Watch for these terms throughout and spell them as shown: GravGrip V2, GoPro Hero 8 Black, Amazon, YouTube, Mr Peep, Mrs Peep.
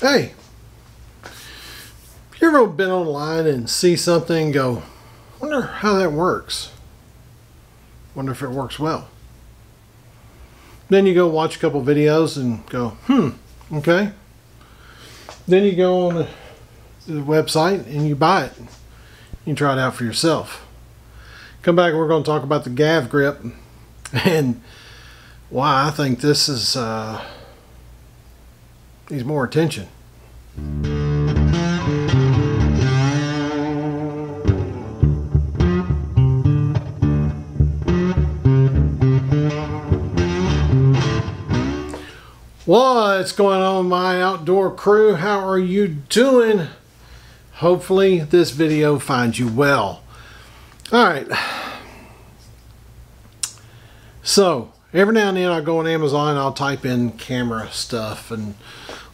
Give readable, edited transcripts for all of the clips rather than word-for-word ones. Hey, you ever been online and see something and go, wonder how that works? Wonder if it works well. Then you go watch a couple videos and go, okay. Then you go on the website and you buy it. You try it out for yourself. Come back and we're going to talk about the GravGrip and why I think this is needs more attention. What's going on, my outdoor crew? How are you doing? Hopefully this video finds you well. All right, so every now and then I go on Amazon and I'll type in camera stuff and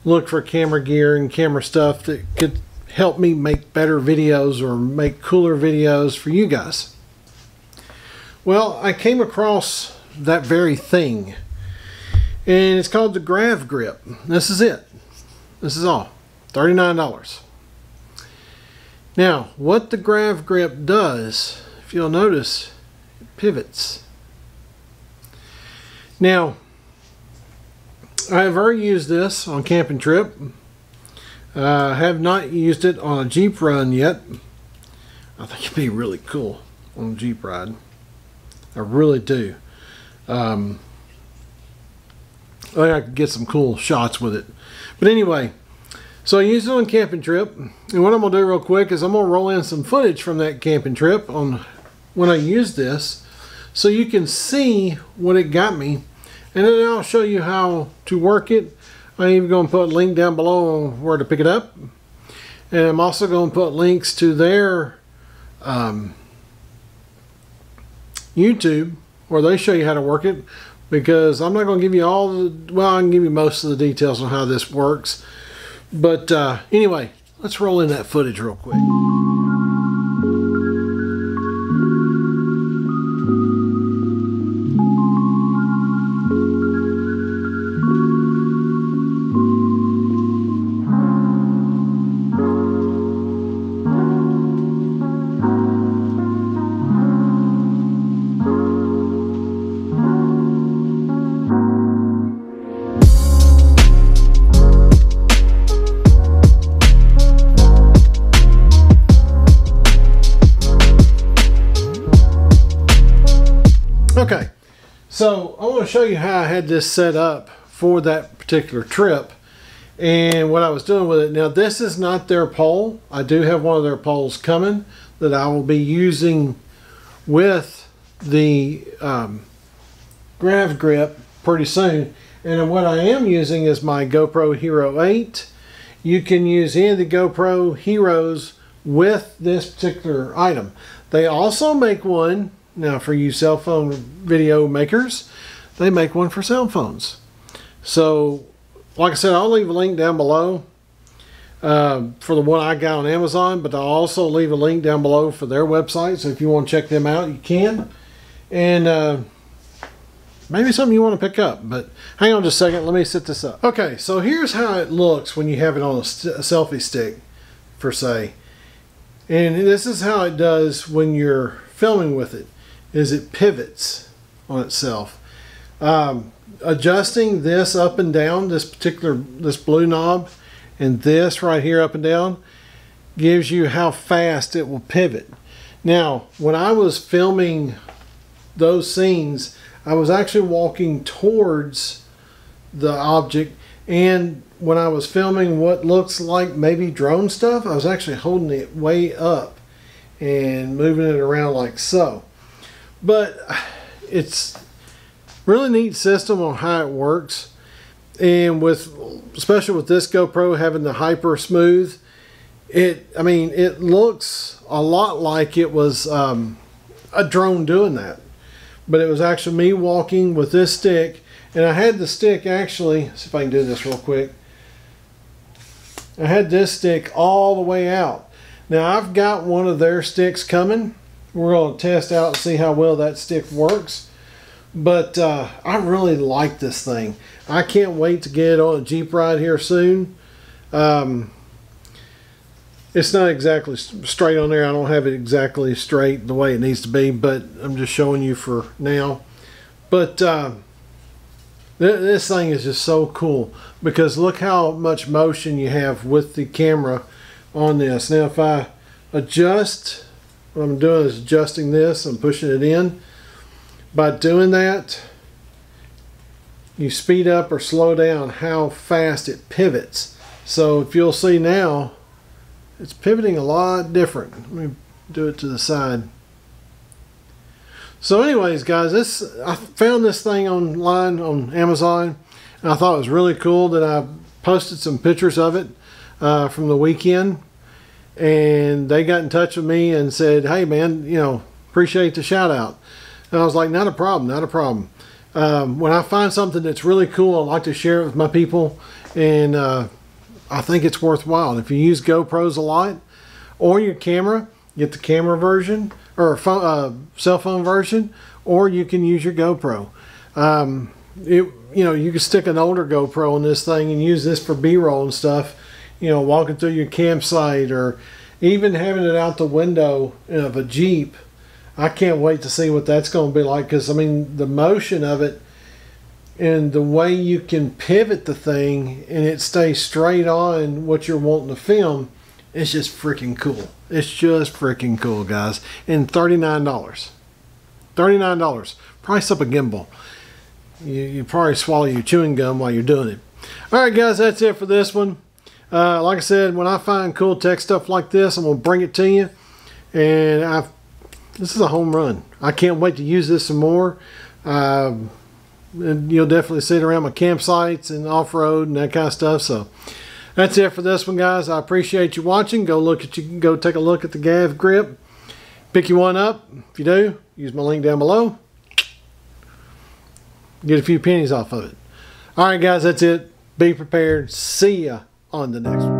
look for camera gear and camera stuff that could help me make better videos or make cooler videos for you guys. Well, I came across that very thing, and it's called the GravGrip. This is it. This is all. $39. Now, what the GravGrip does, if you'll notice, it pivots. Now, I've already used this on camping trip. I have not used it on a Jeep run yet. I think it'd be really cool on a Jeep ride. I really do. I think I could get some cool shots with it. But anyway, so I used it on a camping trip. And what I'm going to do real quick is I'm going to roll in some footage from that camping trip on when I used this, so you can see what it got me. And then I'll show you how to work it. I'm even going to put a link down below on where to pick it up. And I'm also going to put links to their YouTube where they show you how to work it. Because I'm not going to give you all the, well, I can give you most of the details on how this works. But anyway, let's roll in that footage real quick. Okay, so I want to show you how I had this set up for that particular trip and what I was doing with it. Now, this is not their pole. I do have one of their poles coming that I will be using with the GravGrip pretty soon. And what I am using is my GoPro Hero 8. You can use any of the GoPro Heroes with this particular item. They also make one. Now, for you cell phone video makers, they make one for cell phones. So, like I said, I'll leave a link down below for the one I got on Amazon, but I'll also leave a link down below for their website. So if you want to check them out, you can. And maybe something you want to pick up, but hang on just a second. Let me set this up. Okay, so here's how it looks when you have it on a selfie stick, per se. And this is how it does when you're filming with it. Is it pivots on itself. Adjusting this up and down, this blue knob and this right here up and down, gives you how fast it will pivot. Now, when I was filming those scenes, I was actually walking towards the object, and when I was filming what looks like maybe drone stuff, I was actually holding it way up and moving it around like so. But it's really neat system on how it works, and especially with this GoPro having the hyper smooth, it looks a lot like it was a drone doing that, but it was actually me walking with this stick. And I had the stick actually, see if I can do this real quick, I had this stick all the way out. Now, I've got one of their sticks coming. We're going to test out and see how well that stick works. But I really like this thing. I can't wait to get it on a Jeep ride here soon. It's not exactly straight on there. I don't have it exactly straight the way it needs to be, but I'm just showing you for now. But this thing is just so cool, because look how much motion you have with the camera on this. Now if I adjust, what I'm doing is adjusting this and pushing it in. By doing that, you speed up or slow down how fast it pivots. So if you'll see now, it's pivoting a lot different. Let me do it to the side. So anyways, guys, I found this thing online on Amazon, and I thought it was really cool that I posted some pictures of it from the weekend, and they got in touch with me and said, hey man, you know, appreciate the shout out. And I was like, not a problem, not a problem. When I find something that's really cool, I like to share it with my people, and I think it's worthwhile. If you use GoPros a lot, or your camera, get the camera version, or a phone, cell phone version, or you can use your GoPro. You know, you can stick an older GoPro on this thing and use this for B-roll and stuff, you know, walking through your campsite, or even having it out the window of a Jeep. I can't wait to see what that's going to be like, because I mean, the motion of it and the way you can pivot the thing and it stays straight on what you're wanting to film, it's just freaking cool. It's just freaking cool, guys. And $39. $39. Price up a gimbal. You probably swallow your chewing gum while you're doing it. Alright guys, that's it for this one. Like I said, when I find cool tech stuff like this, I'm going to bring it to you. And this is a home run. I can't wait to use this some more. And you'll definitely see it around my campsites and off-road and that kind of stuff. So that's it for this one, guys. I appreciate you watching. Go take a look at the GravGrip. Pick you one up. If you do, use my link down below. Get a few pennies off of it. All right, guys, that's it. Be prepared. See ya on the next one.